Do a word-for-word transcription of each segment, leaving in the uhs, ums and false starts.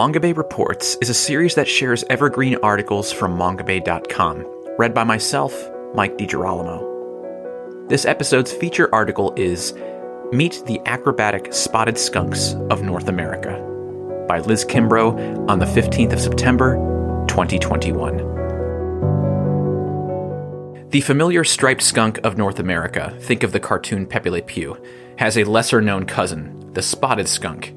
Mongabay Reports is a series that shares evergreen articles from mongabay dot com, read by myself, Mike DiGirolamo. This episode's feature article is Meet the Acrobatic Spotted Skunks of North America by Liz Kimbrough on the fifteenth of September, twenty twenty-one. The familiar striped skunk of North America, think of the cartoon Pepé Le Pew, has a lesser-known cousin, the spotted skunk.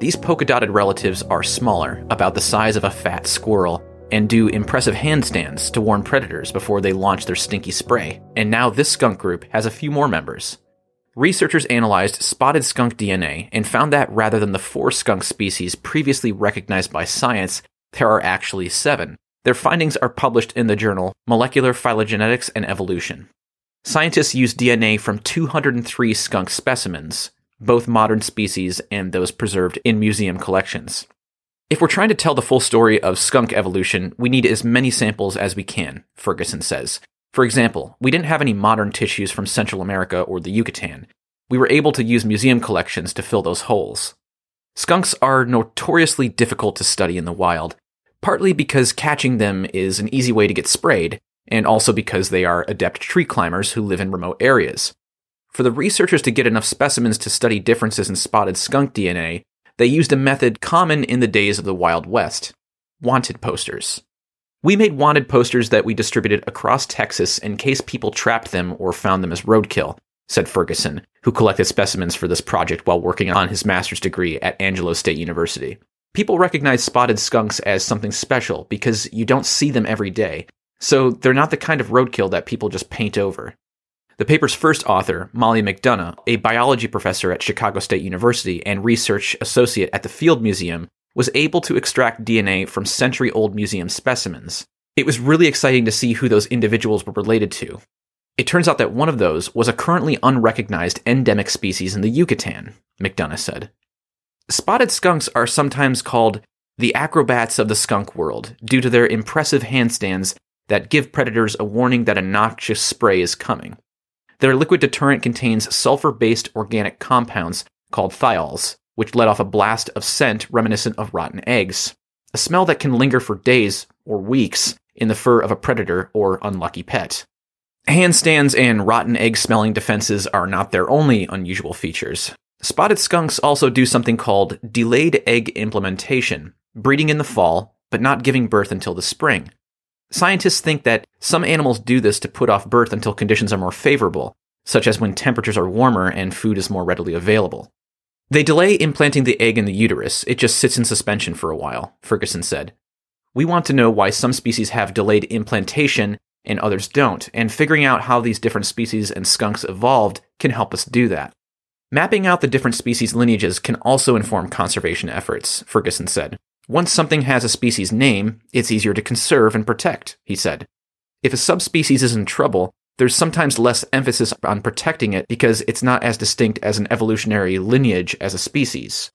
These polka-dotted relatives are smaller, about the size of a fat squirrel, and do impressive handstands to warn predators before they launch their stinky spray. And now this skunk group has a few more members. Researchers analyzed spotted skunk D N A and found that rather than the four skunk species previously recognized by science, there are actually seven. Their findings are published in the journal Molecular Phylogenetics and Evolution. Scientists used D N A from two hundred three skunk specimens, both modern species and those preserved in museum collections. If we're trying to tell the full story of skunk evolution, we need as many samples as we can, Ferguson says. For example, we didn't have any modern tissues from Central America or the Yucatan. We were able to use museum collections to fill those holes. Skunks are notoriously difficult to study in the wild, partly because catching them is an easy way to get sprayed, and also because they are adept tree climbers who live in remote areas. For the researchers to get enough specimens to study differences in spotted skunk D N A, they used a method common in the days of the Wild West: wanted posters. We made wanted posters that we distributed across Texas in case people trapped them or found them as roadkill, said Ferguson, who collected specimens for this project while working on his master's degree at Angelo State University. People recognize spotted skunks as something special because you don't see them every day, so they're not the kind of roadkill that people just paint over. The paper's first author, Molly McDonough, a biology professor at Chicago State University and research associate at the Field Museum, was able to extract D N A from century-old museum specimens. It was really exciting to see who those individuals were related to. It turns out that one of those was a currently unrecognized endemic species in the Yucatan, McDonough said. Spotted skunks are sometimes called the acrobats of the skunk world due to their impressive handstands that give predators a warning that a noxious spray is coming. Their liquid deterrent contains sulfur-based organic compounds called thiols, which let off a blast of scent reminiscent of rotten eggs, a smell that can linger for days or weeks in the fur of a predator or unlucky pet. Handstands and rotten egg-smelling defenses are not their only unusual features. Spotted skunks also do something called delayed egg implementation, breeding in the fall but not giving birth until the spring. Scientists think that some animals do this to put off birth until conditions are more favorable, such as when temperatures are warmer and food is more readily available. They delay implanting the egg in the uterus, it just sits in suspension for a while, Ferguson said. We want to know why some species have delayed implantation and others don't, and figuring out how these different species and skunks evolved can help us do that. Mapping out the different species lineages can also inform conservation efforts, Ferguson said. Once something has a species name, it's easier to conserve and protect, he said. If a subspecies is in trouble, there's sometimes less emphasis on protecting it because it's not as distinct as an evolutionary lineage as a species.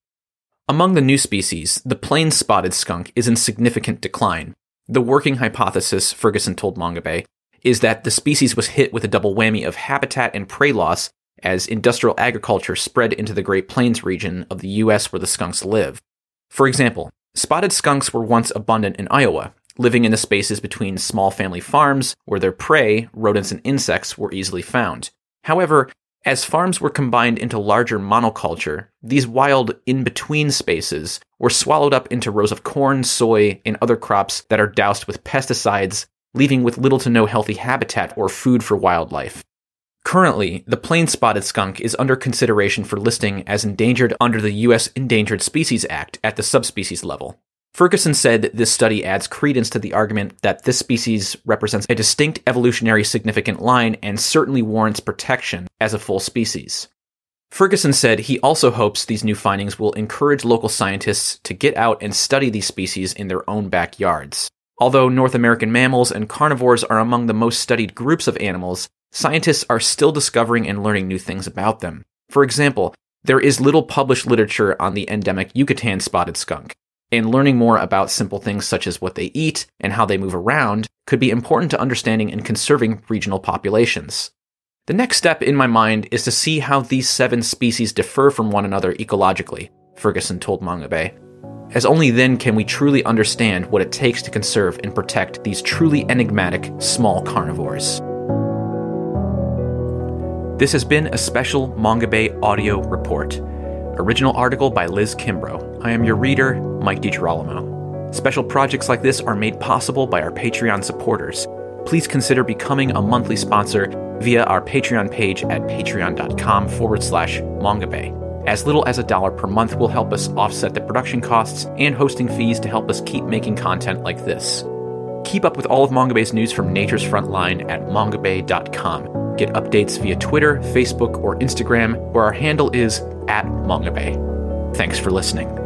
Among the new species, the Plains spotted skunk is in significant decline. The working hypothesis, Ferguson told Mongabay, is that the species was hit with a double whammy of habitat and prey loss as industrial agriculture spread into the Great Plains region of the U S where the skunks live. For example, spotted skunks were once abundant in Iowa, living in the spaces between small family farms where their prey, rodents and insects, were easily found. However, as farms were combined into larger monoculture, these wild in-between spaces were swallowed up into rows of corn, soy, and other crops that are doused with pesticides, leaving with little to no healthy habitat or food for wildlife. Currently, the plain spotted skunk is under consideration for listing as endangered under the U S Endangered Species Act at the subspecies level. Ferguson said this study adds credence to the argument that this species represents a distinct evolutionary significant line and certainly warrants protection as a full species. Ferguson said he also hopes these new findings will encourage local scientists to get out and study these species in their own backyards. Although North American mammals and carnivores are among the most studied groups of animals, scientists are still discovering and learning new things about them. For example, there is little published literature on the endemic Yucatan spotted skunk, and learning more about simple things such as what they eat and how they move around could be important to understanding and conserving regional populations. The next step in my mind is to see how these seven species differ from one another ecologically, Ferguson told Mongabay. as only then can we truly understand what it takes to conserve and protect these truly enigmatic small carnivores. This has been a special Mongabay audio report. Original article by Liz Kimbrough. I am your reader, Mike DiGirolamo. Special projects like this are made possible by our Patreon supporters. Please consider becoming a monthly sponsor via our Patreon page at patreon.com forward slash Mongabay. As little as a dollar per month will help us offset the production costs and hosting fees to help us keep making content like this. Keep up with all of Mongabay's news from Nature's Frontline at mongabay dot com. Get updates via Twitter, Facebook, or Instagram, where our handle is at Mongabay. Thanks for listening.